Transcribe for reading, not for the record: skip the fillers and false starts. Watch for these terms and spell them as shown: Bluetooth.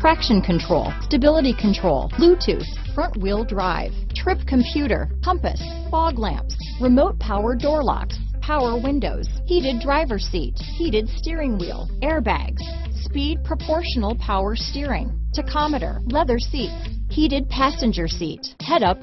traction control, stability control, Bluetooth, front-wheel drive, trip computer, compass, fog lamps, remote power door locks, power windows, heated driver's seat, heated steering wheel, airbags, speed proportional power steering, tachometer, leather seats, heated passenger seat, head-up